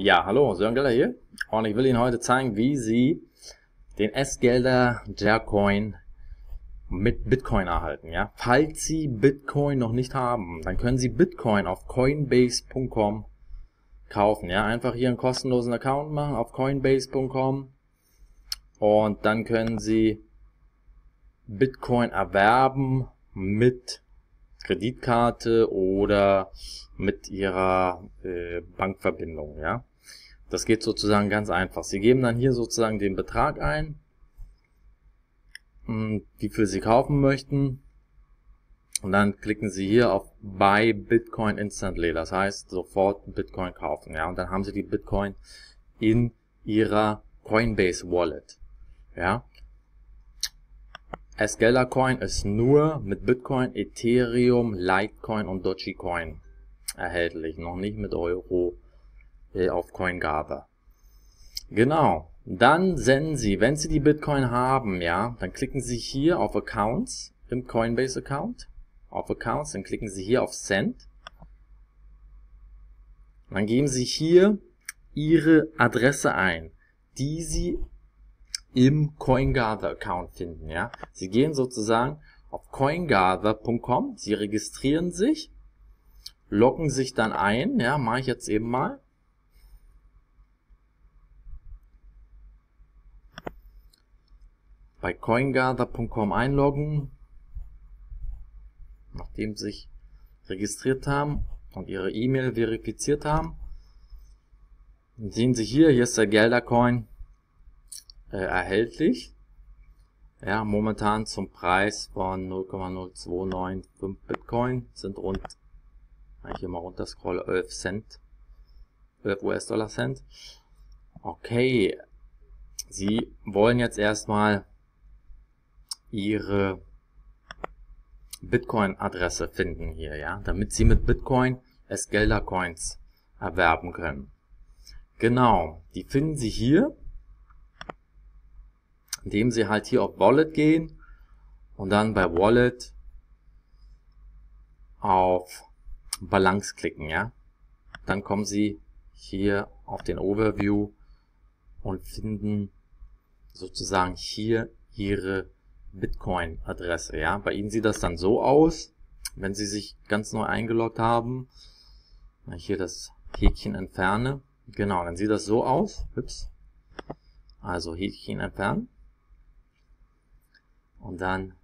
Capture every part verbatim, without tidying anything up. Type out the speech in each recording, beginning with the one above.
Ja, hallo, Sören Geller hier und ich will Ihnen heute zeigen, wie Sie den SgelderCoin mit Bitcoin erhalten. Ja? Falls Sie Bitcoin noch nicht haben, dann können Sie Bitcoin auf Coinbase punkt com kaufen. Ja? Einfach hier einen kostenlosen Account machen auf Coinbase punkt com und dann können Sie Bitcoin erwerben mit Kreditkarte oder mit Ihrer äh, Bankverbindung. Ja? Das geht sozusagen ganz einfach. Sie geben dann hier sozusagen den Betrag ein, wie viel Sie kaufen möchten. Und dann klicken Sie hier auf Buy Bitcoin Instantly. Das heißt, sofort Bitcoin kaufen. Ja? Und dann haben Sie die Bitcoin in Ihrer Coinbase Wallet. Ja? SgelderCoin ist nur mit Bitcoin, Ethereum, Litecoin und Dogecoin erhältlich. Noch nicht mit Euro auf CoinGather. Genau. Dann senden Sie, wenn Sie die Bitcoin haben, ja, dann klicken Sie hier auf Accounts im Coinbase Account. Auf Accounts, dann klicken Sie hier auf Send. Dann geben Sie hier Ihre Adresse ein, die Sie im CoinGather-Account finden, ja. Sie gehen sozusagen auf CoinGather punkt com, Sie registrieren sich, loggen sich dann ein, ja, mache ich jetzt eben mal. Bei CoinGather punkt com einloggen, nachdem Sie sich registriert haben und Ihre E-Mail verifiziert haben. Dann sehen Sie hier, hier ist der SgelderCoin erhältlich, ja, momentan zum Preis von null Komma null zwei neun fünf Bitcoin, sind rund, wenn ich hier mal runter scrolle, elf Cent, elf U S Dollar Cent. Okay, Sie wollen jetzt erstmal Ihre Bitcoin-Adresse finden hier, ja, damit Sie mit Bitcoin SgelderCoins erwerben können. Genau, die finden Sie hier, indem Sie halt hier auf Wallet gehen und dann bei Wallet auf Balance klicken, ja. Dann kommen Sie hier auf den Overview und finden sozusagen hier Ihre Bitcoin-Adresse, ja. Bei Ihnen sieht das dann so aus, wenn Sie sich ganz neu eingeloggt haben. Wenn ich hier das Häkchen entferne, genau, dann sieht das so aus. Ups. Also Häkchen entfernen. Und dann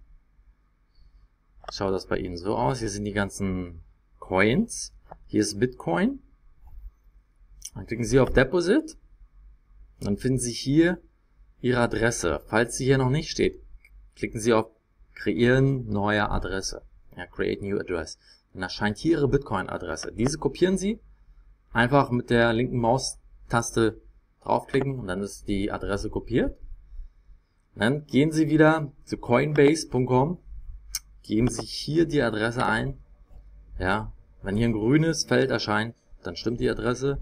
schaut das bei Ihnen so aus. Hier sind die ganzen Coins. Hier ist Bitcoin. Dann klicken Sie auf Deposit. Dann finden Sie hier Ihre Adresse. Falls sie hier noch nicht steht, klicken Sie auf Kreieren neue Adresse. Ja, Create New Address. Dann erscheint hier Ihre Bitcoin-Adresse. Diese kopieren Sie. Einfach mit der linken Maustaste draufklicken und dann ist die Adresse kopiert. Dann gehen Sie wieder zu Coinbase punkt com, geben Sie hier die Adresse ein. Ja, wenn hier ein grünes Feld erscheint, dann stimmt die Adresse.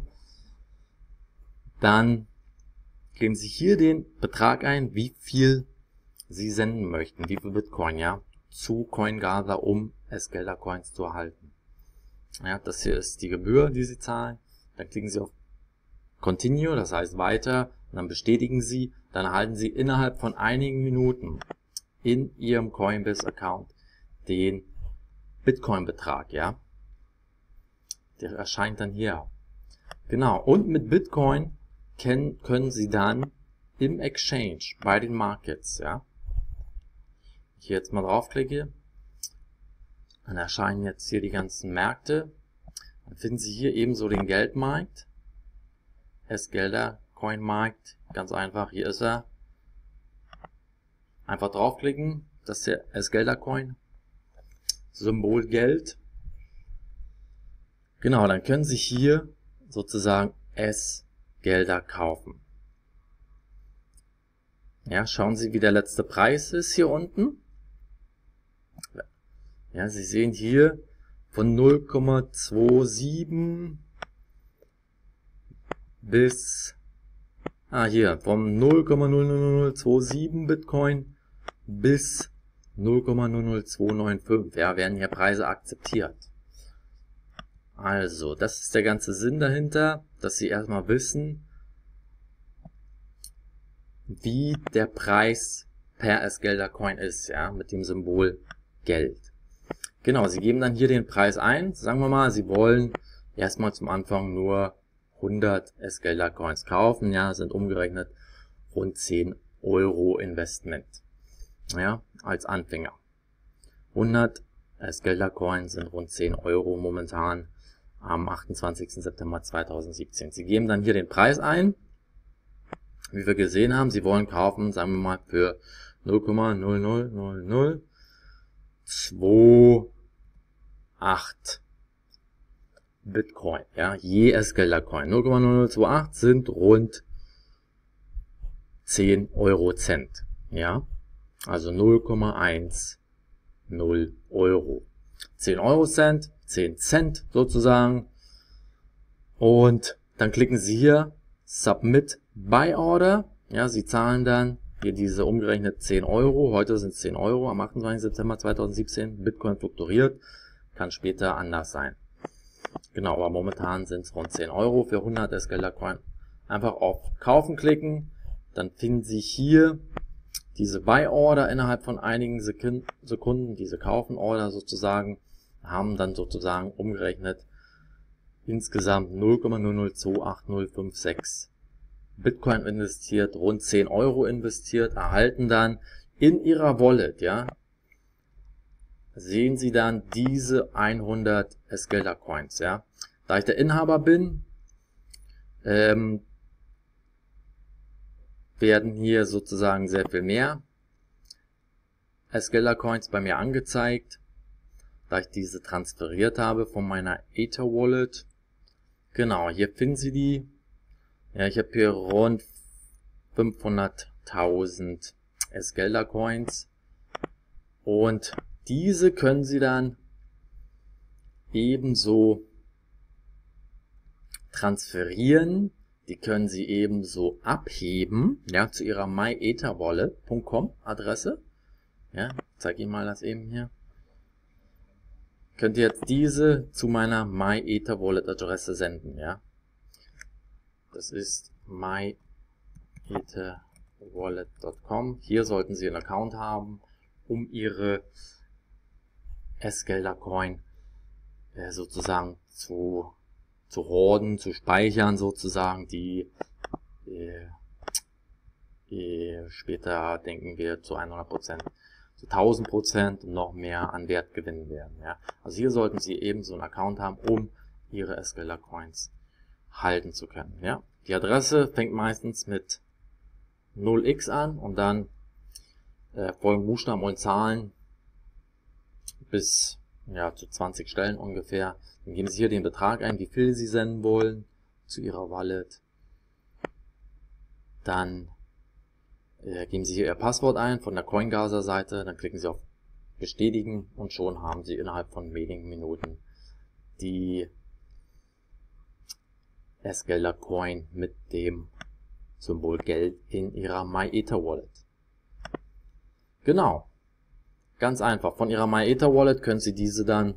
Dann geben Sie hier den Betrag ein, wie viel Sie senden möchten, wie viel Bitcoin, ja, zu CoinGather, um SgelderCoins zu erhalten. Ja, das hier ist die Gebühr, die Sie zahlen. Dann klicken Sie auf Continue, das heißt weiter, und dann bestätigen Sie, dann erhalten Sie innerhalb von einigen Minuten in Ihrem Coinbase-Account den Bitcoin-Betrag, ja. Der erscheint dann hier. Genau, und mit Bitcoin können, können Sie dann im Exchange, bei den Markets, ja. Wenn ich jetzt mal draufklicke, dann erscheinen jetzt hier die ganzen Märkte. Dann finden Sie hier ebenso den Geldmarkt. SgelderCoin Markt, ganz einfach, hier ist er. Einfach draufklicken, das ist der SgelderCoin, Symbol Geld. Genau, dann können Sie hier sozusagen SgelderCoin kaufen. Ja, schauen Sie, wie der letzte Preis ist hier unten. Ja, Sie sehen hier von null Komma siebenundzwanzig bis, ah hier, vom null Komma null null null zwei sieben Bitcoin bis null Komma null null zwei neun fünf, ja, werden hier Preise akzeptiert. Also, das ist der ganze Sinn dahinter, dass Sie erstmal wissen, wie der Preis per SgelderCoin ist, ja, mit dem Symbol Geld. Genau, Sie geben dann hier den Preis ein. Sagen wir mal, Sie wollen erstmal zum Anfang nur hundert SgelderCoins kaufen, ja, sind umgerechnet rund zehn Euro Investment, ja, als Anfänger. hundert SgelderCoin sind rund zehn Euro momentan am achtundzwanzigsten September zweitausendsiebzehn. Sie geben dann hier den Preis ein. Wie wir gesehen haben, Sie wollen kaufen, sagen wir mal, für null Komma null null null null zwei acht Bitcoin, ja, je SgelderCoin. null Komma null null zwei acht sind rund zehn Euro Cent, ja, also null Komma eins null Euro. zehn Euro Cent, zehn Cent sozusagen. Und dann klicken Sie hier Submit Buy Order. Ja, Sie zahlen dann hier diese umgerechnet zehn Euro. Heute sind es zehn Euro am achtundzwanzigsten September zweitausendsiebzehn. Bitcoin fluktuiert, kann später anders sein. Genau, aber momentan sind es rund zehn Euro für hundert SgelderCoin. Einfach auf Kaufen klicken, dann finden Sie hier diese Buy Order innerhalb von einigen Sekunden, diese Kaufen Order sozusagen, haben dann sozusagen umgerechnet insgesamt null Komma null null zwei acht null fünf sechs Bitcoin investiert, rund zehn Euro investiert, erhalten dann in Ihrer Wallet, ja, sehen Sie dann diese hundert SgelderCoins, ja. Da ich der Inhaber bin, ähm, werden hier sozusagen sehr viel mehr SgelderCoins bei mir angezeigt, da ich diese transferiert habe von meiner Ether-Wallet. Genau, hier finden Sie die. Ja, ich habe hier rund fünfhunderttausend SgelderCoins und diese können Sie dann ebenso transferieren, die können Sie ebenso abheben, ja, zu Ihrer My Ether Wallet Punkt com Adresse. Ja, zeige Ihnen mal das eben hier. Könnt ihr jetzt diese zu meiner MyEtherWallet Adresse senden, ja. Das ist My Ether Wallet Punkt com. Hier sollten Sie einen Account haben, um Ihre SgelderCoin äh, sozusagen zu, zu horden, zu speichern sozusagen, die äh, äh, später, denken wir, zu hundert Prozent, zu tausend Prozent und noch mehr an Wert gewinnen werden. Ja? Also hier sollten Sie eben so einen Account haben, um Ihre SgelderCoins halten zu können. Ja? Die Adresse fängt meistens mit null x an und dann äh, folgen Buchstaben und Zahlen bis, ja, zu zwanzig Stellen ungefähr. Dann geben Sie hier den Betrag ein, wie viel Sie senden wollen zu Ihrer Wallet. Dann äh, geben Sie hier Ihr Passwort ein von der CoinGather-Seite. Dann klicken Sie auf Bestätigen und schon haben Sie innerhalb von wenigen Minuten die SgelderCoin mit dem Symbol Geld in Ihrer MyEtherWallet. Genau. Ganz einfach. Von Ihrer MyEtherWallet können Sie diese dann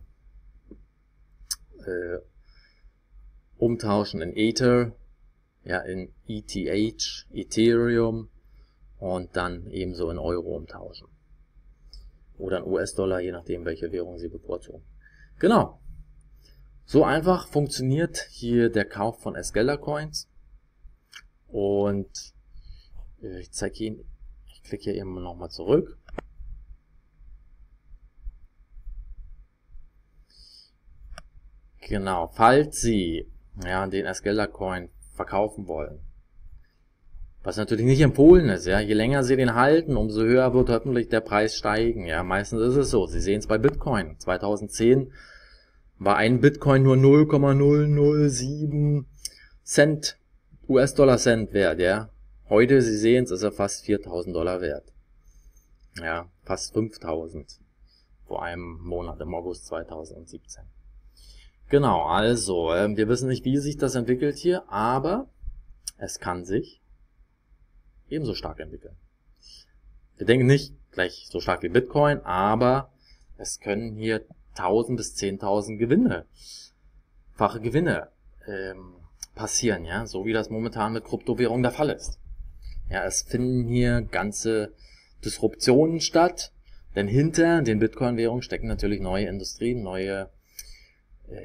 äh, umtauschen in Ether, ja, in E T H, Ethereum und dann ebenso in Euro umtauschen. Oder in U S-Dollar, je nachdem, welche Währung Sie bevorzugen. Genau. So einfach funktioniert hier der Kauf von SgelderCoins und ich zeige Ihnen, ich klicke hier eben nochmal zurück. Genau, falls Sie, ja, den SgelderCoin verkaufen wollen, was natürlich nicht empfohlen ist, ja, je länger Sie den halten, umso höher wird hoffentlich der Preis steigen, ja, meistens ist es so, Sie sehen es bei Bitcoin, zweitausendzehn war ein Bitcoin nur null Komma null null sieben Cent, U S-Dollar-Cent wert, ja. Heute, Sie sehen es, ist er fast viertausend Dollar wert. Ja, fast fünftausend. Vor einem Monat, im August zweitausendsiebzehn. Genau, also, äh, wir wissen nicht, wie sich das entwickelt hier, aber es kann sich ebenso stark entwickeln. Wir denken nicht gleich so stark wie Bitcoin, aber es können hier tausend bis zehntausend Gewinne fache Gewinne ähm, passieren, ja, so wie das momentan mit Kryptowährungen der Fall ist. Ja, es finden hier ganze Disruptionen statt, denn hinter den Bitcoin-Währungen stecken natürlich neue Industrien, neue äh,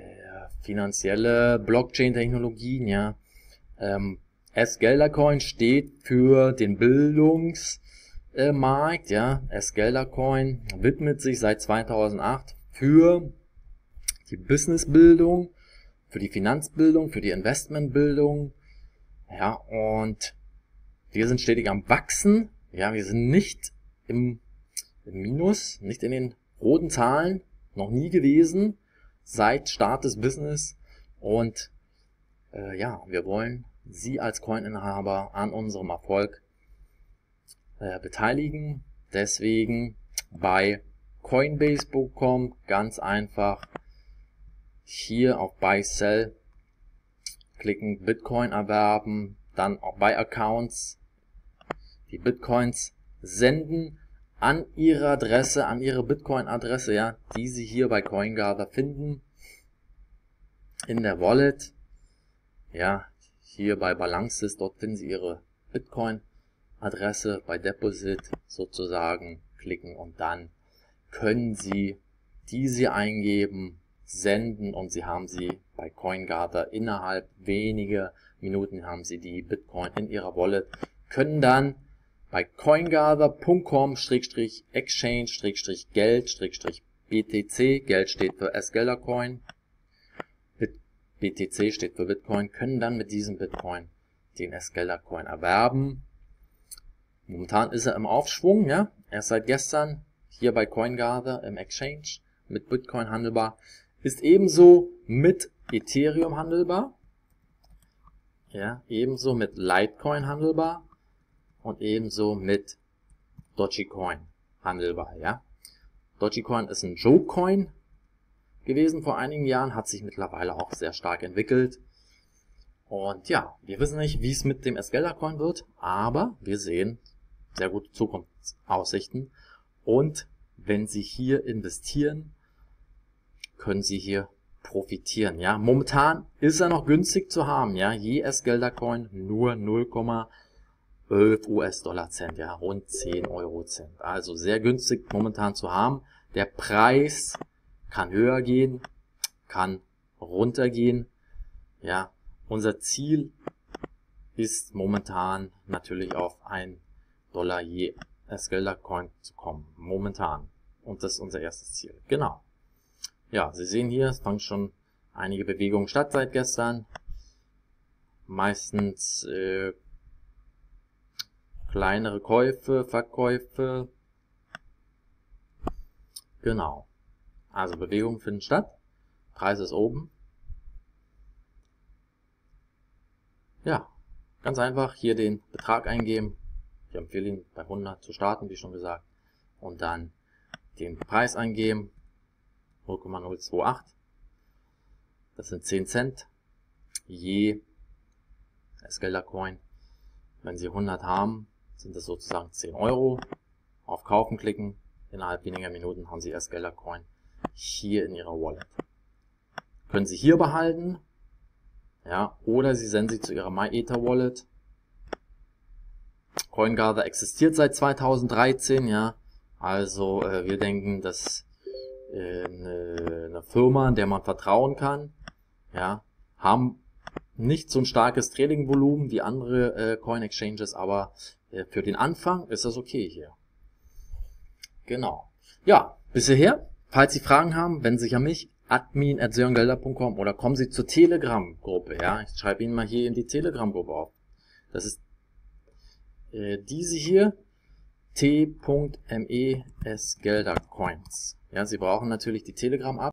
finanzielle Blockchain-Technologien, ja. Ähm, SgelderCoin steht für den Bildungsmarkt, äh, ja. SgelderCoin widmet sich seit zweitausendacht für die Businessbildung, für die Finanzbildung, für die Investmentbildung, ja, und wir sind stetig am Wachsen, ja, wir sind nicht im, im Minus, nicht in den roten Zahlen, noch nie gewesen, seit Start des Business, und äh, ja, wir wollen Sie als Coin-Inhaber an unserem Erfolg äh, beteiligen, deswegen bei Coinbase punkt com ganz einfach hier auf Buy Sell klicken, Bitcoin erwerben, dann auch bei Accounts die Bitcoins senden an ihre Adresse, an ihre Bitcoin-Adresse, ja, die Sie hier bei CoinGather finden in der Wallet, ja, hier bei Balances, dort finden Sie Ihre Bitcoin-Adresse, bei Deposit sozusagen klicken und dann können Sie diese eingeben, senden und Sie haben sie bei CoinGather innerhalb weniger Minuten haben Sie die Bitcoin in Ihrer Wallet, können dann bei coingather punkt com slash exchange slash geld slash B T C, Geld steht für SgelderCoin, B T C steht für Bitcoin, können dann mit diesem Bitcoin den SgelderCoin erwerben. Momentan ist er im Aufschwung, ja, erst seit gestern hier bei CoinGather im Exchange mit Bitcoin handelbar, ist ebenso mit Ethereum handelbar, ja, ebenso mit Litecoin handelbar und ebenso mit Dogecoin handelbar, ja. Dogecoin ist ein Joke-Coin gewesen vor einigen Jahren, hat sich mittlerweile auch sehr stark entwickelt. Und ja, wir wissen nicht, wie es mit dem SgelderCoin wird, aber wir sehen sehr gute Zukunftsaussichten. Und wenn Sie hier investieren, können Sie hier profitieren, ja. Momentan ist er noch günstig zu haben, ja. Je SgelderCoin nur null Komma elf US-Dollar-Cent, ja, rund zehn Euro Cent. Also sehr günstig momentan zu haben. Der Preis kann höher gehen, kann runtergehen, ja. Unser Ziel ist momentan natürlich auf ein Dollar je SgelderCoin zu kommen. Momentan. Und das ist unser erstes Ziel. Genau. Ja, Sie sehen hier, es fand schon einige Bewegungen statt seit gestern. Meistens äh, kleinere Käufe, Verkäufe. Genau. Also Bewegungen finden statt. Preis ist oben. Ja, ganz einfach hier den Betrag eingeben. Ich empfehle Ihnen bei hundert zu starten, wie schon gesagt. Und dann den Preis eingeben. null Komma null zwei acht, das sind zehn Cent je SgelderCoin. Wenn Sie hundert haben, sind das sozusagen zehn Euro. Auf Kaufen klicken, innerhalb weniger Minuten haben Sie SgelderCoin hier in Ihrer Wallet. Können Sie hier behalten, ja, oder Sie senden sie zu Ihrer MyEtherWallet. CoinGather existiert seit zweitausenddreizehn, ja, also äh, wir denken, dass Eine, eine Firma, der man vertrauen kann, ja, haben nicht so ein starkes Trading-Volumen wie andere äh, Coin-Exchanges, aber äh, für den Anfang ist das okay hier. Genau. Ja, bis hierher. Falls Sie Fragen haben, wenden Sie sich an mich, admin at sörengelder punkt com, oder kommen Sie zur Telegram-Gruppe, ja. Ich schreibe Ihnen mal hier in die Telegram-Gruppe auf. Das ist äh, diese hier, t punkt me SgelderCoins. Ja, Sie brauchen natürlich die Telegram-App.